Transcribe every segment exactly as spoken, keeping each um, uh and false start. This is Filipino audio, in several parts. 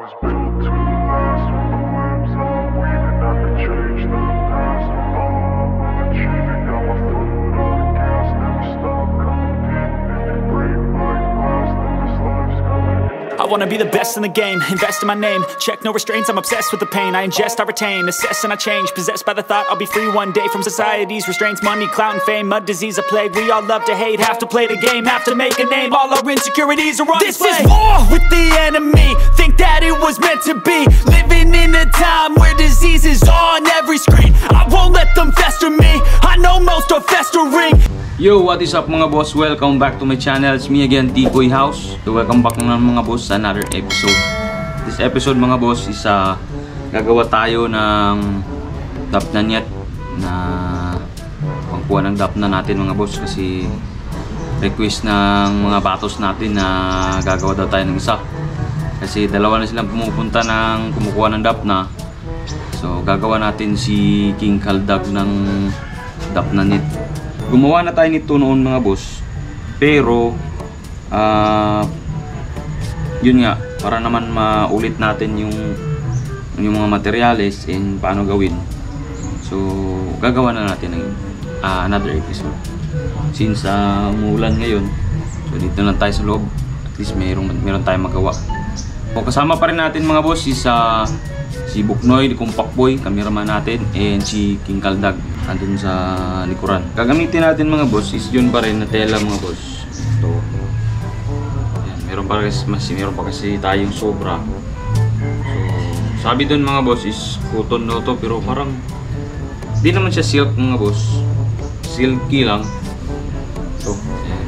I wanna be the best in the game, invest in my name. Check no restraints, I'm obsessed with the pain. I ingest, I retain, assess and I change. Possessed by the thought I'll be free one day from society's restraints. Money, clout and fame, mud, disease, a plague. We all love to hate, have to play the game, have to make a name. All our insecurities are on display. This is war with the enemy, think that it was meant to be. Living in a time where disease is on every screen. I won't let them fester me, I know most are festering. Yo, what is up mga boss? Welcome back to my channel. It's me again, D-Boy House. So, welcome back naman mga boss sa another episode. This episode mga boss is uh, gagawa tayo ng Daphnia na pangkuha ng Daphnia natin mga boss, kasi request ng mga batos natin na gagawa daw tayo ng isa. Kasi dalawa na silang pumupunta ng kumukuha ng Daphnia. So gagawa natin si King Kaldag ng Daphnia. Gumawa na tayo nito noon mga boss, pero uh, yun nga, para naman maulit natin yung yung mga materyales and paano gawin. So gagawa na natin ng uh, another episode since uh, umuulan ngayon. So dito lang tayo sa loob, at least mayroon, mayroon tayong magawa. O, kasama pa rin natin mga boss is uh, si Buknoy, Compact Boy, cameraman natin, and si King Kaldag andun sa likuran. Gagamitin natin mga boss is yun pa rin na tela mga boss. Ito. Ayan, meron pa kasi, mas, meron pa kasi tayong sobra. So, sabi dun mga boss is cotton na to, pero parang di naman siya silk mga boss. Silky lang. Ito. Ayan.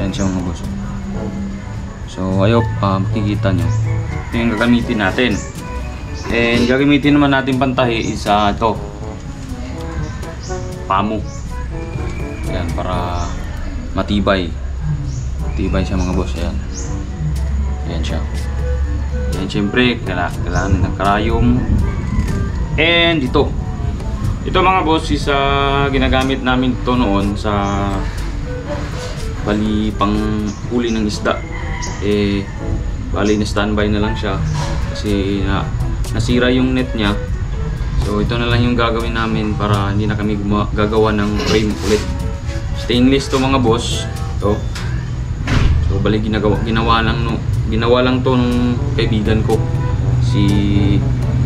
Ayan siya mga boss. So, ayok uh, makikita nyo. Ito yung gagamitin natin. And gagamitin naman natin pantahi is uh, ito, pamu. Ayan, para matibay. Matibay siya mga boss. Ayan. Ayan siya. Ayan, syempre kailangan ng karayom. And ito. Ito mga boss is uh, ginagamit namin ito noon sa bali pang huli ng isda. Eh, bali na standby na lang siya kasi na uh, nasira yung net niya. So ito na lang yung gagawin namin para hindi na kami gagawa ng frame ulit. Stainless to mga boss. Ito. So bali ginagawa, ginawa lang no, ginawa lang to nung kaibigan ko si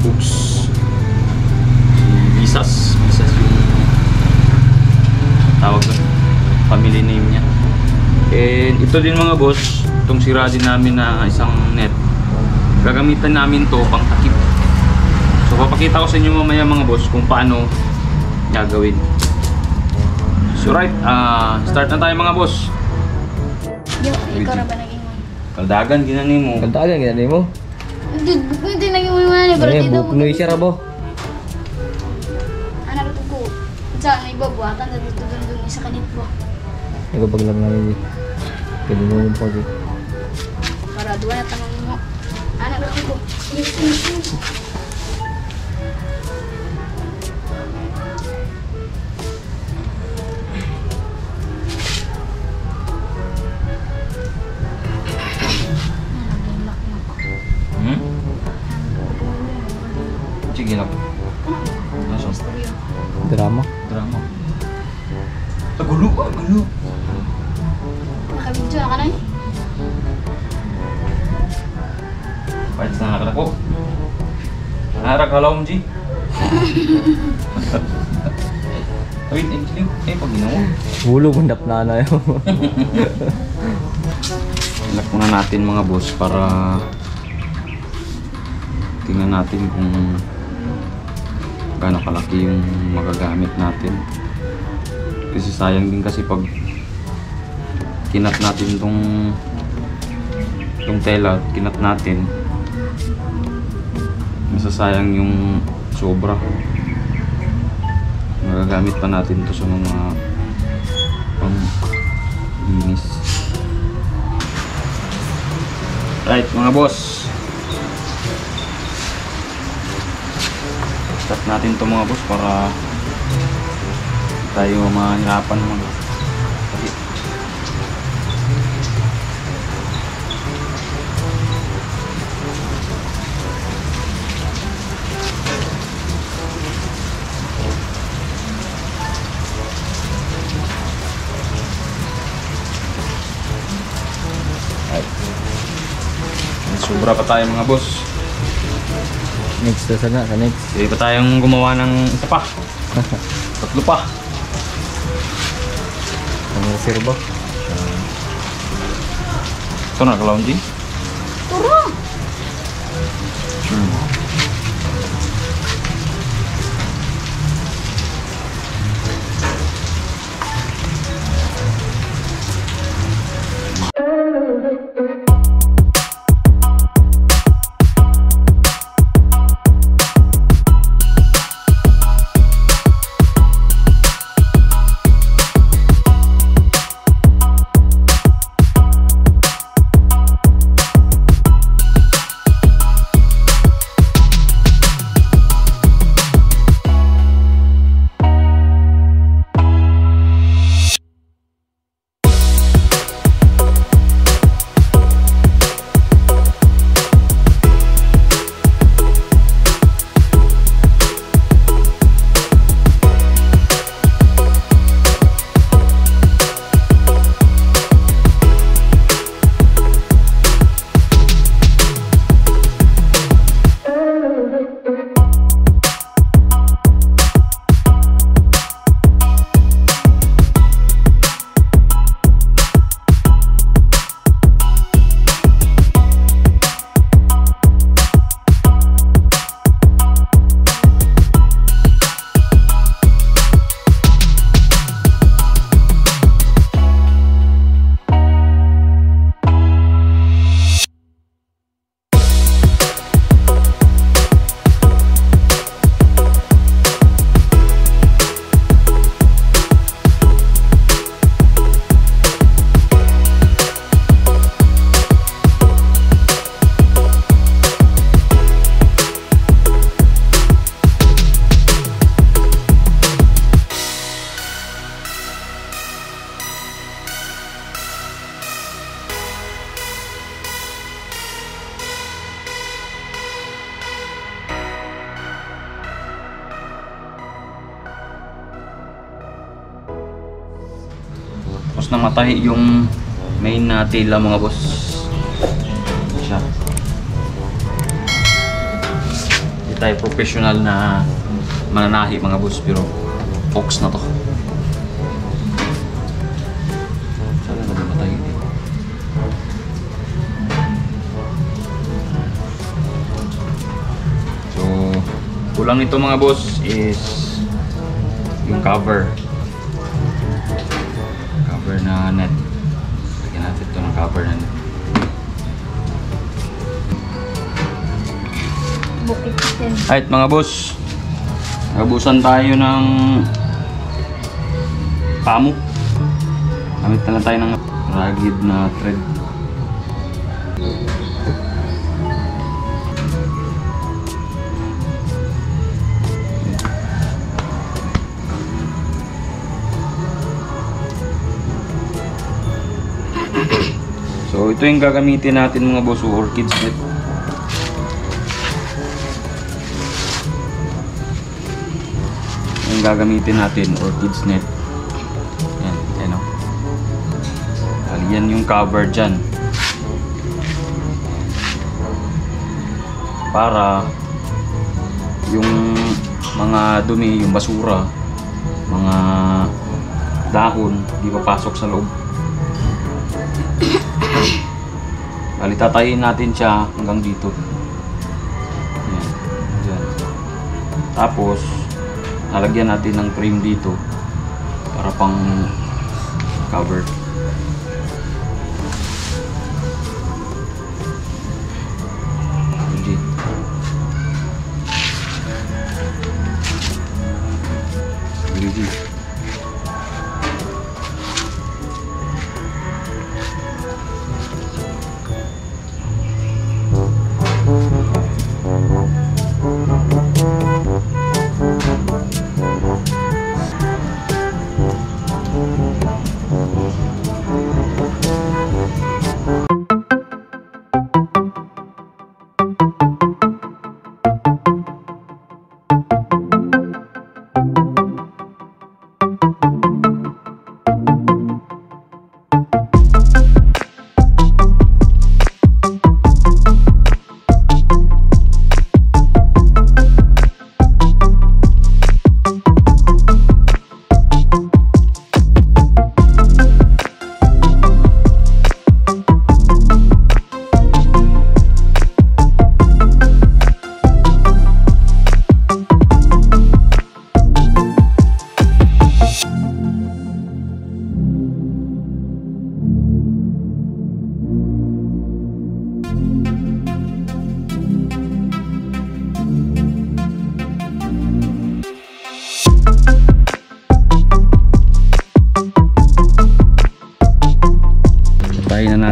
Oops. Si Vizas, Vizas yung tawag ko. Family name niya. And ito din mga boss, itong sira din namin na isang net. Gagamitan namin to pang takip. So papakita ko sa inyo mamaya mga boss kung paano gagawin. So right, uh, start na tayo mga boss. Yo, ikaw na ba naging mo? Kaldagan, ginanin mo. Kaldagan, ginanin mo? Hindi, hindi naging mo yung mananay. Hindi, Buknoy siya rabo. Anak ko, saan na ibabuatan na dito doon sa kanit mo. Nagabag lang namin yun. Pwede mo yung pag yun. Para doon na tanongin mo. Anak ko, ko. Drama? Drama. Agulo! Agulo! Nakabidyo na ka na eh. Pahit na nakakalak ko. Nakakalawang G. Wait, actually, eh pag ginawa. Gulo, gundap na na yun. Ilak muna natin mga boss para tingnan natin kung gano'ng kalaki yung magagamit natin, kasi sayang din kasi pag kinat natin tong tong tela, kinat natin masasayang yung sobra. Magagamit pa natin to sa mga pang linis. Right mga boss, start natin to mga boss para tayo mahirapan mga kasi Sobra pa tayo mga boss. Next na sana, sa next. Hindi pa tayong gumawa ng isa pa. Tatlo pa. Ang reserva. Ito na, kalaunji. Turo! Hmm. Namatay yung main na tila mga boss. Siya. Hindi tayo professional na mananahi mga boss pero fox na to. Sana na namatay hindi. So, kulang nito mga boss is yung cover. Cover na net. Lagyan natin ito ng cover na net. Alright mga boss, nagabusan tayo ng pamo. Gamit na lang tayo ng ragged na thread. So ito yung gagamitin natin mga boss, orchid net. Yung gagamitin natin, orchid net. Yan, yan o. Yan yung cover dyan. Para yung mga dumi, yung basura, mga dahon, di papasok sa loob. Bali, tatayin natin siya hanggang dito. Ayan. Ayan. Tapos, nalagyan natin ng frame dito para pang cover. Thank you.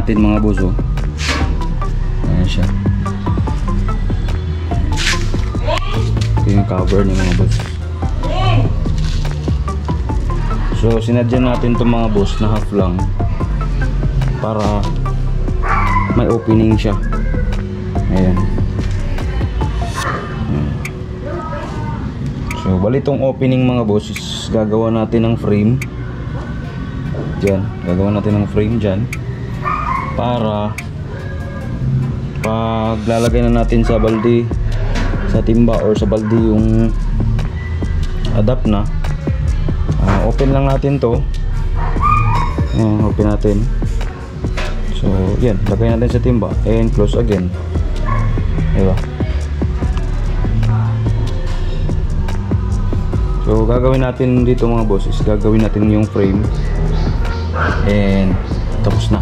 natin mga boss. Oh. Ayan siya. Ito yung cover niya mga boss. So sinadyan natin itong mga boss na half lang para may opening siya. Ayan. So bali itong opening mga boss is gagawa natin ng frame dyan, gagawa natin ng frame dyan para paglalagay na natin sa balde, sa timba or sa balde yung adapt na, uh, open lang natin to. Uh, open natin, so yan, lagay natin sa timba and close again, diba? So gagawin natin dito mga boss is gagawin natin yung frame and tapos na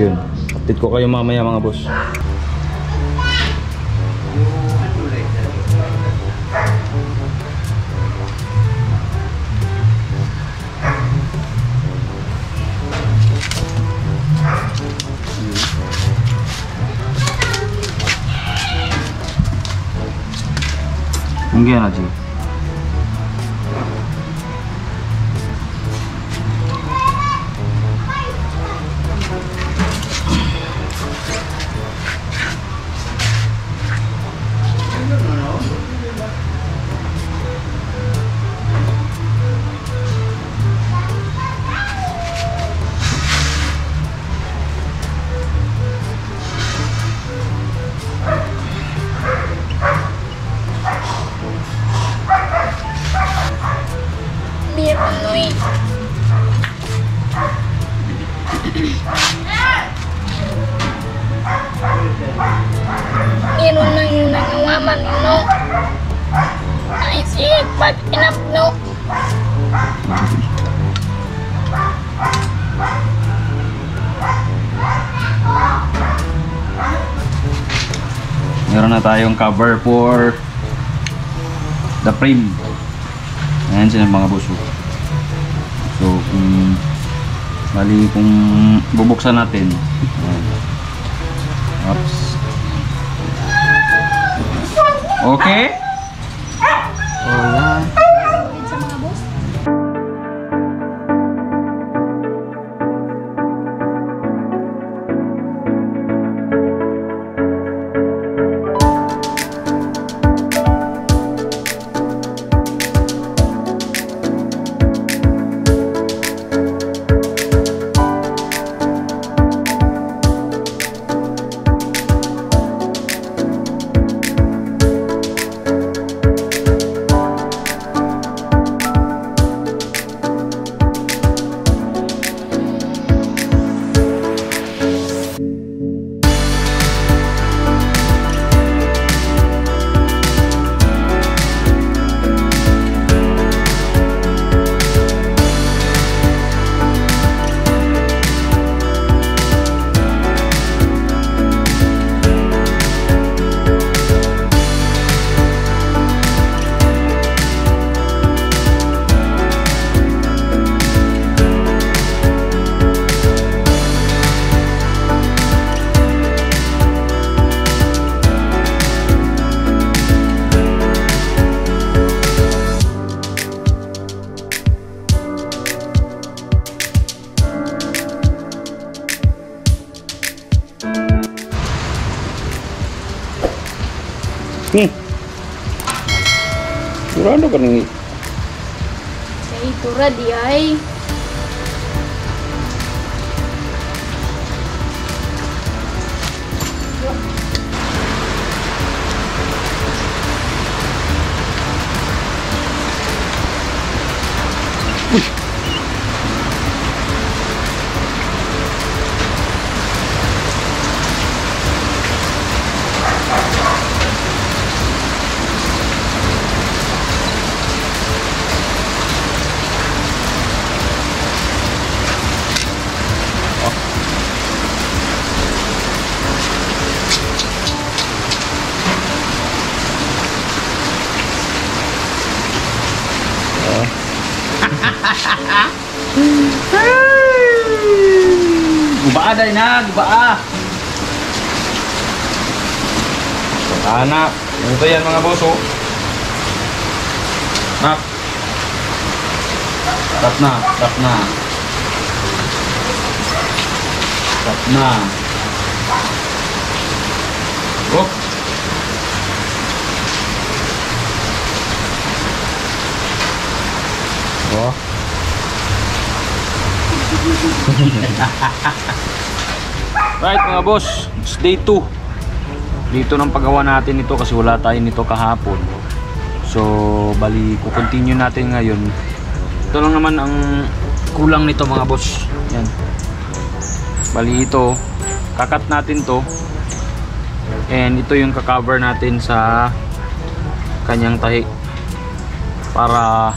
yun. Update ko kayo mamaya mga boss. Enggak aja. Meron na tayong cover for the frame. Ayan sila mga boss. So kung bali kung bubuksan natin, oops. Okay. Hola. Nih, turun dong ini. Saya turun dia. Hahaha. Aday na, gibaa. Anak, ito yan mga boss oh. Nak. Tap na, tap na. Tap na. Oop. Oh. Right mga boss, it's day two dito ng paggawa natin ito kasi wala tayo nito kahapon, so bali kukontinue natin ngayon. Ito lang naman ang kulang nito mga boss. Yan. Bali ito kakat natin to, and ito yung kakaver natin sa kanyang tahi para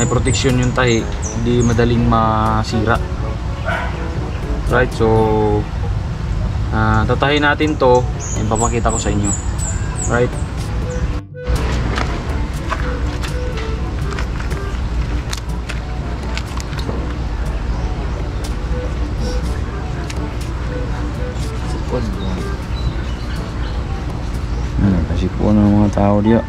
may protection yung tahi, hindi madaling masira. Right, so uh, tatahin natin to, and papakita ko sa inyo. Right, hmm, kasipon ng mga tao dia.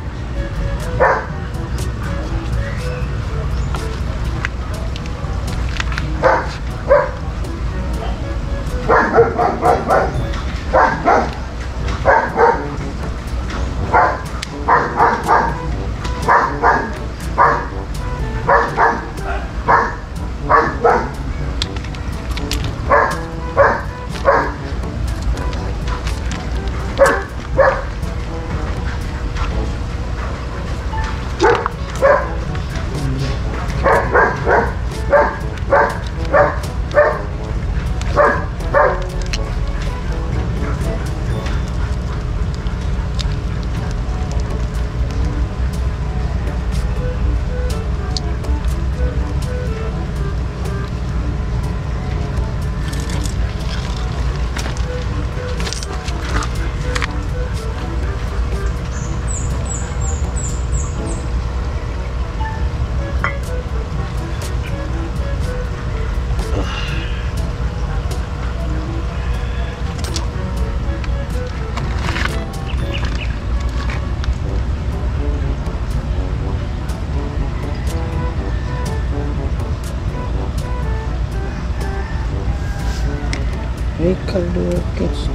Kaldag gets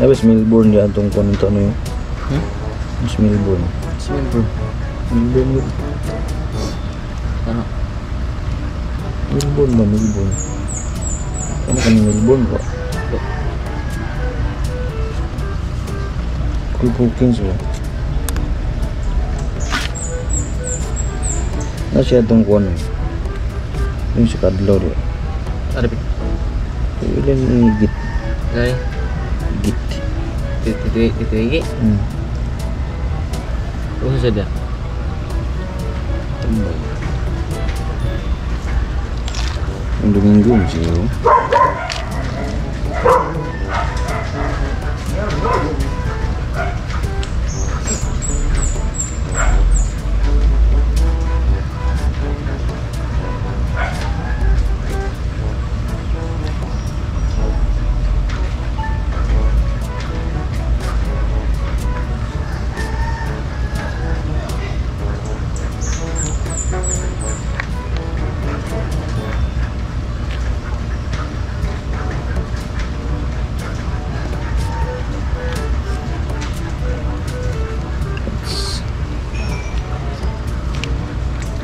Abis Melbourne dyan itong konento ano yun? Hmm? Abis Melbourne Abis Melbourne Melbourne yun Ano? Melbourne ba? Melbourne Ano kami Melbourne ba? Kuku Kings ba? Ano siya itong kuwan eh? Yung si Kadlaw rin. Arapit? Ilan yung git? Ay? Git. Ito yung git? Hmm. Ano siya dyan? Tambay. Ang Domingo siya yun.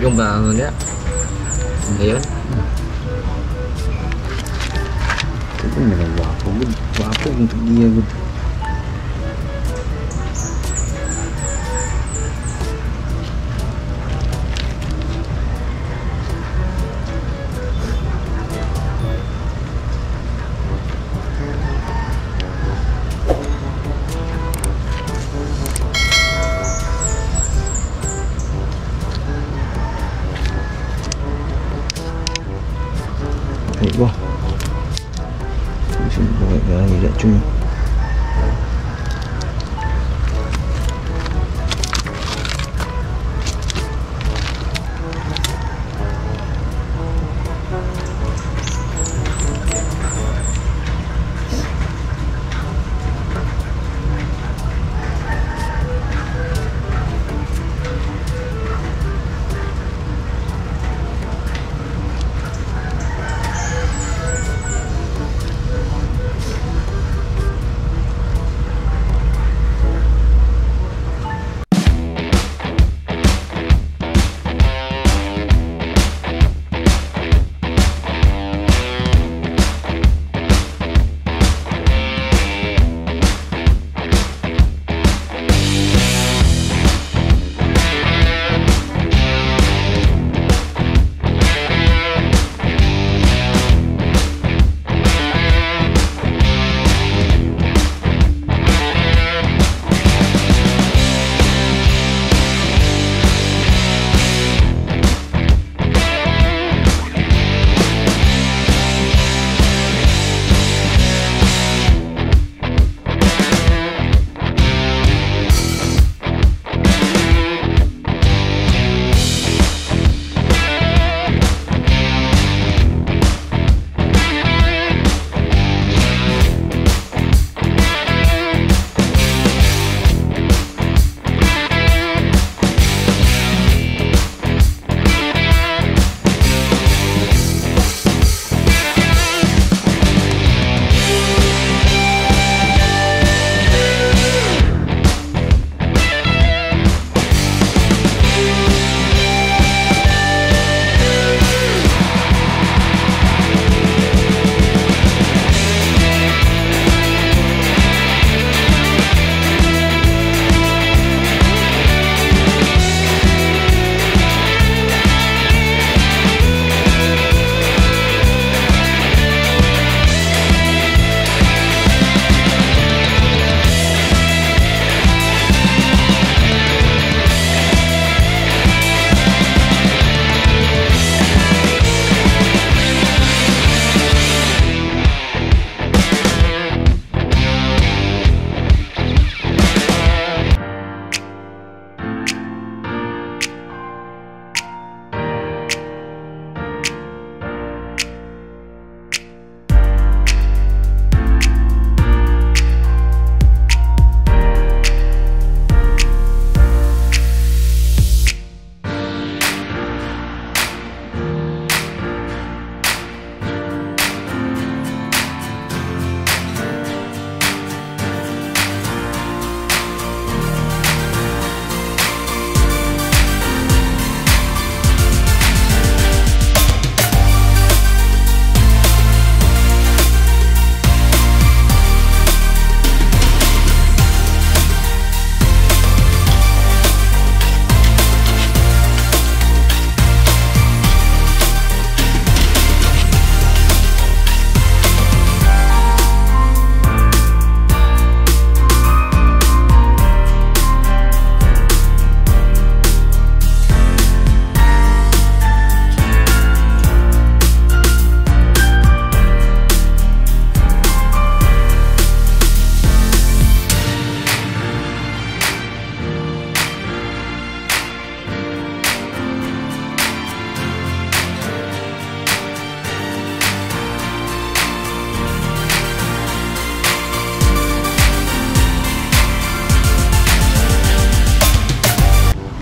Yung bango niya. Ngayon. Ito na lang wapo. Wapo yung tagiya. Wah, masih banyak lagi dah cuma.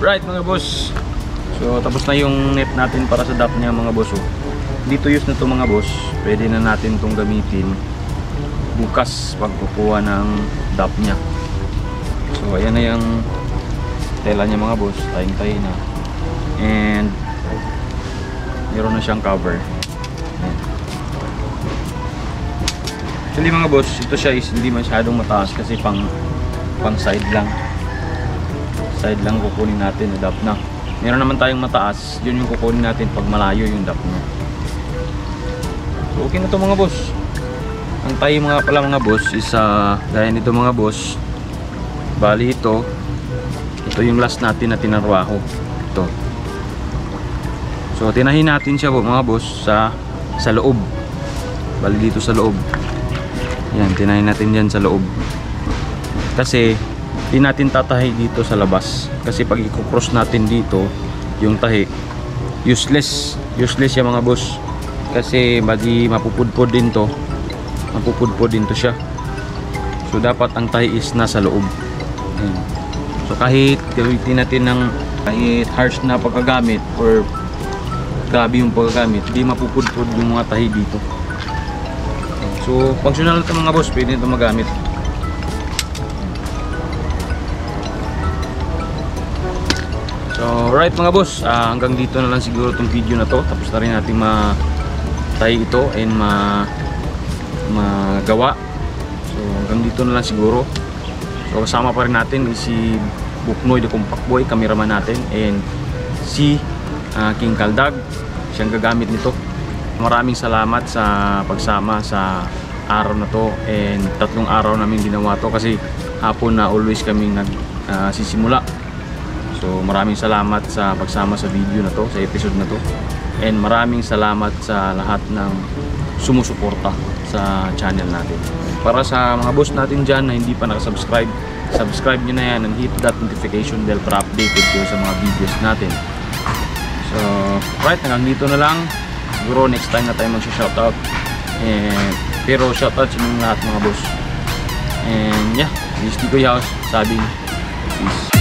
Right mga boss. So tapos na yung net natin para sa Daphnia mga boss. Dito use na to mga boss. Pwede na natin itong gamitin bukas pag kukuha ng Daphnia. So ayan na yung tela niya mga boss. Tayong-tay na. And meron na siyang cover. Actually mga boss, ito siya is hindi masyadong mataas kasi pang pang side lang. Side lang kukunin natin, adapt na. Meron naman tayong mataas, yun yung kukunin natin pag malayo yung dap na. So okay na to mga boss. Ang tayo mga pala mga boss is uh, gaya nito mga boss. Bali ito, ito yung last natin na tinarwaho. Ito. So tinahin natin siya mga boss sa sa loob. Bali dito sa loob. Yan, tinahin natin dyan sa loob. Kasi, di natin tatahi dito sa labas. Kasi pag i-cross natin dito, yung tahi, useless. Useless siya mga boss. Kasi, bagi mapupudpod din to. Mapupudpod din to siya. So, dapat ang tahi is nasa loob. Yan. So, kahit gamitin natin ng kahit harsh na pagkagamit or grabe yung pagkagamit, di mapupudpod yung mga tahi dito. So, functional na ito mga boss, pwede ito magamit. So, right mga boss, ah, hanggang dito na lang siguro itong video na to. Tapos na rin natin matay ito and ma magawa. So, hanggang dito na lang siguro. So, kasama pa rin natin si Buknoy, the Compact Boy, cameraman natin. And si ah, King Kaldag, siyang gagamit nito. Maraming salamat sa pagsama sa araw na to, and tatlong araw namin ginawa to kasi hapon na always kami nagsisimula. Uh, so maraming salamat sa pagsama sa video na to, sa episode na to, and maraming salamat sa lahat ng sumusuporta sa channel natin. Para sa mga boss natin dyan na hindi pa nakasubscribe, subscribe nyo na yan and hit that notification bell para updated kayo sa mga videos natin. So right, hanggang dito na lang. Siguro next time na tayo mag-shoutout. Eh, pero shoutout sa mga lahat mga boss. And yeah, this is Tikoy House. Sabi, peace.